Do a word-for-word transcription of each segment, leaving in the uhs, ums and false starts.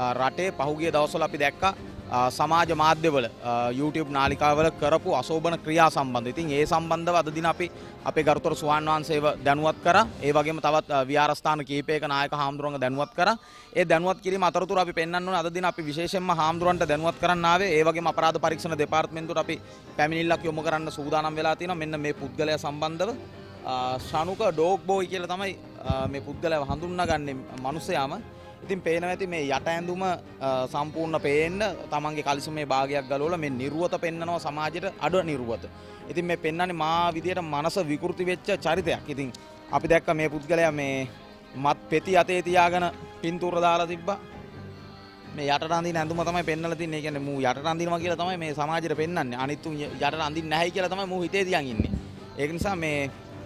රටේ පහුගිය දවස්වල අපි දැක්කා සමාජ මාධ්‍යවල YouTube නාලිකාවල කරපු අශෝභන ක්‍රියා සම්බන්ධව. ඉතින් ඒ සම්බන්ධව අද දින අපි අපේ ගරුතර සුවාන් වහන්සේව දැනුවත් කරා. ඒ වගේම තවත් විහාරස්ථාන කීපයක නායක හාමුදුරන්ව දැනුවත් කරා. ඒ දැනුවත් කිරීම අතරතුර අපි පෙන්වන්න ඕන අද දින අපි විශේෂයෙන්ම හාමුදුරන්ට දැනුවත් කරන්න ආවේ. ඒ වගේම අපරාධ පරීක්ෂණ දෙපාර්තමේන්තුවට අපි පැමිණිල්ලක් යොමු කරන්න සූදානම් වෙලා තියෙනවා. මෙන්න මේ පුද්ගලයා සම්බන්ධව ශනුක ඩොග් බොයි කියලා තමයි මේ පුද්ගලයා හඳුන්වන්නේ මිනිස්යාම. ඉතින් පේනවා ඇති මේ යට ඇඳුම සම්පූර්ණ පේන්න තමන්ගේ කලිසමේ භාගයක් ගලවලා මේ නිර්වත පෙන්නනවා සමාජයට අඩ නිර්වත. ඉතින් මේ පෙන්නන්නේ මා විදියට මනස විකෘති වෙච්ච චරිතයක්. ඉතින් අපි දැක්ක මේ පුද්ගලයා මේ මත් පෙති අතේ තියාගෙන පින්තූර දාලා තිබ්බා. මේ යටට අඳින ඇඳුම තමයි පෙන්නලා තින්නේ. ඒ කියන්නේ මූ යටට අඳිනවා කියලා තමයි මේ සමාජයට පෙන්නන්නේ. අනිත් උන් යටට අඳින්නේ නැහැයි කියලා තමයි මූ හිතේ තියන් ඉන්නේ. ඒක නිසා මේ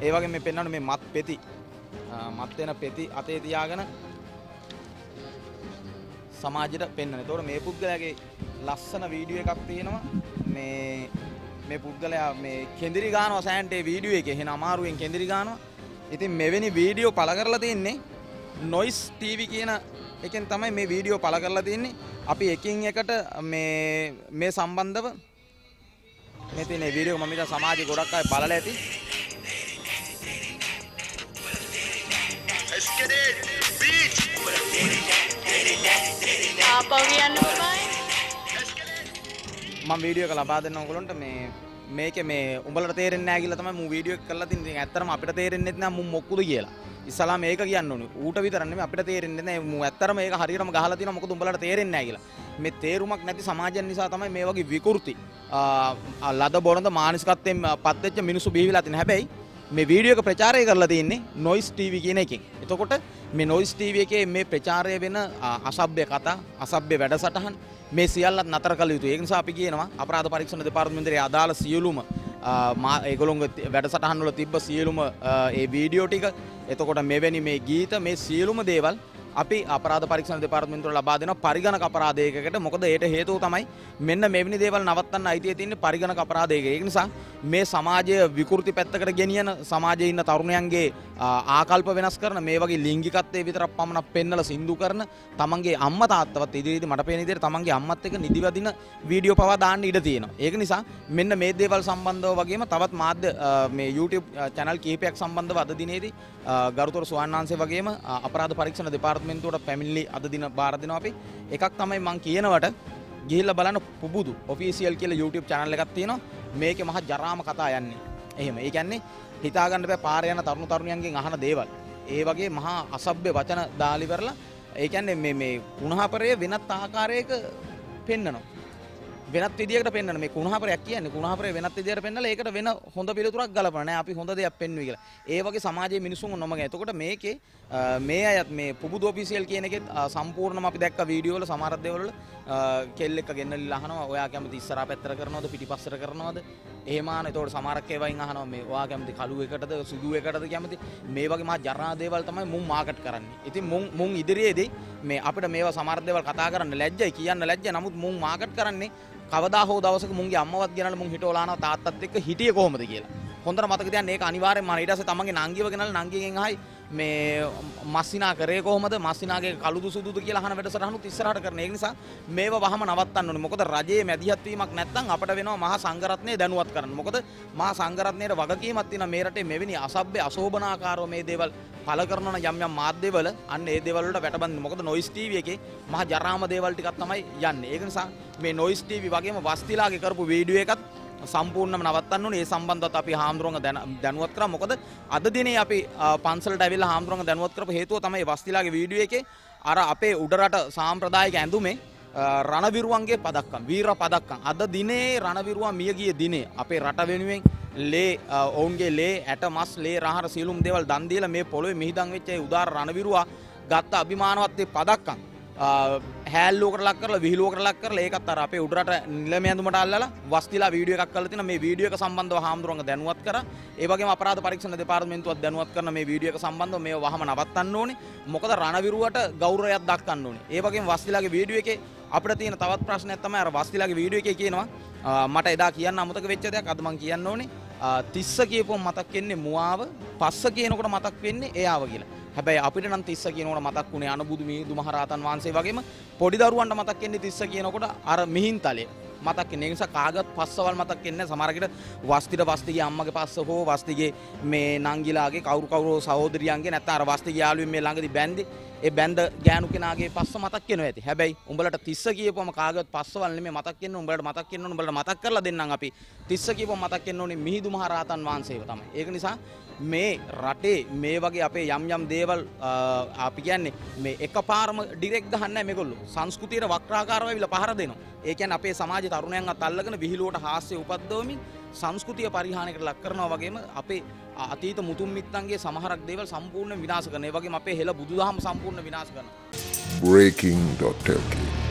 ඒ වගේ මේ පෙන්නන මේ මත් පෙති මත් වෙන පෙති අතේ තියාගෙන සමාජයට පෙන්වන්නේ. ඒතකොට මේ පුද්ගලයාගේ ලස්සන වීඩියෝ එකක් තියෙනවා. මේ මේ පුද්ගලයා මේ කෙඳිරි ගන්නවා සෑන්ට් ඒ වීඩියෝ එකේ. එහෙනම් අමාරුවෙන් කෙඳිරි ගන්නවා. ඉතින් මෙවැනි වීඩියෝ පළ කරලා තින්නේ Noise T V කියන එකෙන් තමයි මේ වීඩියෝ පළ කරලා තින්නේ. අපි එකින් එකට මේ මේ සම්බන්ධව මේ තියෙන වීඩියෝ මම හිතා සමාජයේ ගොඩක් අය බලලා ඇති. Let's get it. Apa yang mau video kalau badan nongkrong tuh me me ke me umur terterin nagi lah, mau video kalau tin ngeter mau apa terterin itu na mau mukul aja lah. Islam mereka kian nonu, uta itu ranne apa terterin itu na mau ngeter mereka hari ram gahalat itu na mukul umur terterin nagi lah. Me terumak nanti samaja nih saat sama mewagi vikurti, lada boran tuh manis katem patahnya minusu bihi lah tin hebai. මේ video එක ප්‍රචාරය කරලා තින්නේ Noise T V කියන එකෙන්. එතකොට මේ Noise T V එකේ මේ ප්‍රචාරය වෙන අසභ්‍ය කතා, අසභ්‍ය වැඩසටහන් මේ සියල්ලත් නතර කළ යුතුයි. ඒ නිසා අපි කියනවා අපරාධ පරීක්ෂණ දෙපාර්තමේන්තුවේ අදාළ සියලුම ඒගොල්ලෝගේ වැඩසටහන් වල තිබ්බ සියලුම ඒ වීඩියෝ ටික, එතකොට මෙවැනි මේ ගීත, මේ සියලුම දේවල් අපි අපරාධ පරීක්ෂණ දෙපාර්තමේන්තුවට ලබා දෙනවා පරිගණක අපරාධයකට. මොකද ඒට හේතුව තමයි මෙන්න මෙවැනි දේවල් නවත්තන්න අයිතිය තියෙන්නේ පරිගණක අපරාධයක. ඒක නිසා මේ සමාජය විකෘති පැත්තකට ගෙනියන, සමාජයේ ඉන්න තරුණයන්ගේ ආකල්ප වෙනස් කරන, මේ වගේ ලිංගිකත්වයේ විතරක් පමණක් පෙන්නලා සින්දු කරන, තමන්ගේ අම්මා තාත්තවත් ඉදිරියේදී මට පේන විදිහට තමන්ගේ අම්මත් එක්ක නිදිවදින වීඩියෝ පවා දාන්න ඉඩ තියෙනවා. ඒක නිසා මෙන්න මේ දේවල් සම්බන්ධව වගේම තවත් මාධ්‍ය මේ YouTube channel කීපයක් සම්බන්ධව අද දිනේදී ගරුතර සුවාන් වහන්සේ වගේම අපරාධ පරීක්ෂණ දෙපාර්තමේන්තුව මෙන්තුට පැමිණිලි අද දින බාර දෙනවා අපි. එකක් තමයි මම කියනවට ගිහිල්ලා බලන්න පුබුදු ඔෆිෂියල් කියලා YouTube channel එකක් තියෙනවා. මේකේ මහා ජරාම කතා යන්නේ. එහෙම. ඒ කියන්නේ හිතා ගන්න බෑ පාරේ යන තරුණ තරුණියන්ගෙන් අහන දේවල්. ඒ වගේ මහා අසභ්‍ය වචන දාලි කරලා ඒ කියන්නේ මේ මේ කුණහපරය වෙනත් ආකාරයක පෙන්නනවා. වෙනත් විදියකට පෙන්නන මේ කුණහපරයක් කියන්නේ කුණහපරය වෙනත් විදියකට පෙන්නලා ඒකට වෙන හොඳ පිළිතුරක් ගලපන නෑ අපි හොඳ දෙයක් පෙන්වුවයි කියලා. ඒ වගේ සමාජයේ මිනිසුන් නොමග. එතකොට මේකේ මේ අයත් මේ පුබුදු ඔෆිෂියල් කියන එකෙත් සම්පූර්ණම අපි දැක්ක වීඩියෝ වල සමහර දේවල් වල කෙල් එක ගෙන්නලා අහනවා ඔයා කැමති ඉස්සරහා පැත්තට කරනවද පිටිපස්සට කරනවද? එහෙම ආන. එතකොට සමහරක් ඒවායින් අහනවා මේ ඔයා කැමති කළු එකටද සුදු එකටද කැමති? මේ වගේ මහා ජරා දේවල් තමයි මුන් මාකට් කරන්නේ. ඉතින් මුන් මුන් ඉදිරියේදී මේ අපිට මේවා සමහර දේවල් කතා කරන්න ලැජ්ජයි කියන්න ලැජ්ජයි. නමුත් මුන් මාකට් කරන්නේ කවදා හෝ දවසක මුන්ගේ අම්මවත් ගෙනල්ලා මුන් හිටෝලානවා තාත්තත් එක්ක හිටියේ කොහොමද කියලා. හොඳට මතක තියාගන්න ඒක අනිවාර්යෙන්ම. ඊට පස්සේ තමන්ගේ නංගිව ගෙනල්ලා නංගිගෙන් අහයි මේ මස්සිනා කරේ කොහොමද? මස්සිනාගේ කළුදු සුදුද කියලා අහන වැඩසටහනුත් ඉස්සරහට කරන. ඒක නිසා මේව වහම නවත්තන්න ඕනේ. මොකද රජයේ මැදිහත් වීමක් නැත්නම් අපිට වෙනවා මහා සංඝරත්නය දැනුවත් කරන්න. මොකද මහා සංඝරත්නයේ වගකීමක් තියෙනවා මේ රටේ මෙවැනි අසභ්‍ය අශෝභනාකාරව මේ දේවල් පළ කරන යම් යම් මාධ්‍යවල අන්න ඒ දේවල් වලට වැටබඳින්න. මොකද Noise T V එකේ මහා ජරාම දේවල් ටිකක් තමයි යන්නේ. ඒක නිසා මේ Noise T V වගේම වස්තිලාගේ කරපු වීඩියෝ එකත් සම්පූර්ණම නවත්තන්න ඕනේ. ඒ සම්බන්ධවත් අපි හාමුදුරන්ව දැනුවත් කරා. මොකද අද දිනේ අපි පන්සලට ඇවිල්ලා හාමුදුරන්ව දැනුවත් කරපු හේතුව තමයි වස්තිලාගේ වීඩියෝ එකේ අර අපේ උඩරට සාම්ප්‍රදායික ඇඳුමේ රණවිරුවන්ගේ පදක්කම්, වීර පදක්කම්. අද දිනේ රණවිරුවා මිය ගිය දිනේ අපේ රට වෙනුවෙන් ලේ ඔවුන්ගේ ලේ ඇට මස් ලේ රහර සීලුම් දේවල් දන් දීලා මේ පොළොවේ මිහිදන් වෙච්ච ඒ උදාර රණවිරුවා ගත්ත අභිමානවත් ඒ පදක්කම් හැල්ලුවකට ලක් කරලා විහිළුවකට ලක් කරලා ඒකත් අර අපේ උඩරට නිලමේ ඇඳුමට අල්ලලා වස්තිලා වීඩියෝ එකක් කරලා තිනවා. මේ වීඩියෝ එක සම්බන්ධව හාමුදුරන්ව දැනුවත් කරා. ඒ වගේම අපරාධ පරීක්ෂණ දෙපාර්තමේන්තුවත් දැනුවත් කරන මේ වීඩියෝ එක සම්බන්ධව මේව වහම නවත්තන්න ඕනේ. මොකද රණවිරුවට ගෞරවයක් දක්වන්න ඕනේ. ඒ වගේම වස්තිලාගේ වීඩියෝ එකේ අපිට තියෙන තවත් ප්‍රශ්නයක් තමයි අර වස්තිලාගේ වීඩියෝ එකේ කියනවා මට එදා කියන්න අමතක වෙච්ච දෙයක් අද මම කියන්න ඕනේ. තිස්ස කියපුවම මතක් වෙන්නේ මුවාව, පස්ස කියනකොට මතක් වෙන්නේ එයාව කියලා. හැබැයි අපිට නම් තිස්ස කියනකොට මතක් වුණේ අනුබුදු මිහිඳු මහරහතන් වහන්සේ වගේම පොඩි දරුවන්ට මතක් වෙන්නේ තිස්ස කියනකොට අර මිහින්තලය මතක් වෙන නිසා කාගවත් පස්සවල් මතක් වෙන්නේ සමහරකට වස්තිට වස්තිගේ අම්මගේ පස්ස හෝ වස්තිගේ මේ නංගිලාගේ කවුරු කවුරු සහෝදරියන්ගේ නැත්නම් අර වස්තිගේ යාළුවෙන් මේ ළඟදී බැන්දේ ඒ බැන්ද ගෑනු කෙනාගේ පස්ස මතක් වෙනවා ඇති. හැබැයි උඹලට තිස්ස කියපුවම කාගවත් පස්සවල් නෙමෙයි මතක් වෙන්නේ උඹලට මතක් වෙන්න ඕනේ උඹලට මතක් කරලා දෙන්නම් අපි තිස්ස කියපුවම මතක් වෙන්න ඕනේ මිහිඳු මහරහතන් වහන්සේව තමයි. ඒක නිසා මේ රටේ මේ වගේ අපේ යම් යම් දේවල් අපි කියන්නේ මේ එකපාරම ඩිරෙක්ට් ගහන්නේ නැහැ මේගොල්ලෝ. සංස්කෘතියට වක්‍රාකාරව ඇවිල්ලා පහර දෙනවා. ඒ කියන්නේ අපේ සමාජයේ තරුණයන් අත අල්ලගෙන විහිළුවට හාස්‍ය උපද්දවමින් සංස්කෘතිය පරිහානියකට ලක් කරනවා වගේම අපේ අතීත මුතුන් මිත්තන්ගේ සමහරක් දේවල් සම්පූර්ණ විනාශ කරනවා. ඒ වගේම අපේ හෙළ බුදුදහම සම්පූර්ණ විනාශ කරනවා. breaking dot l k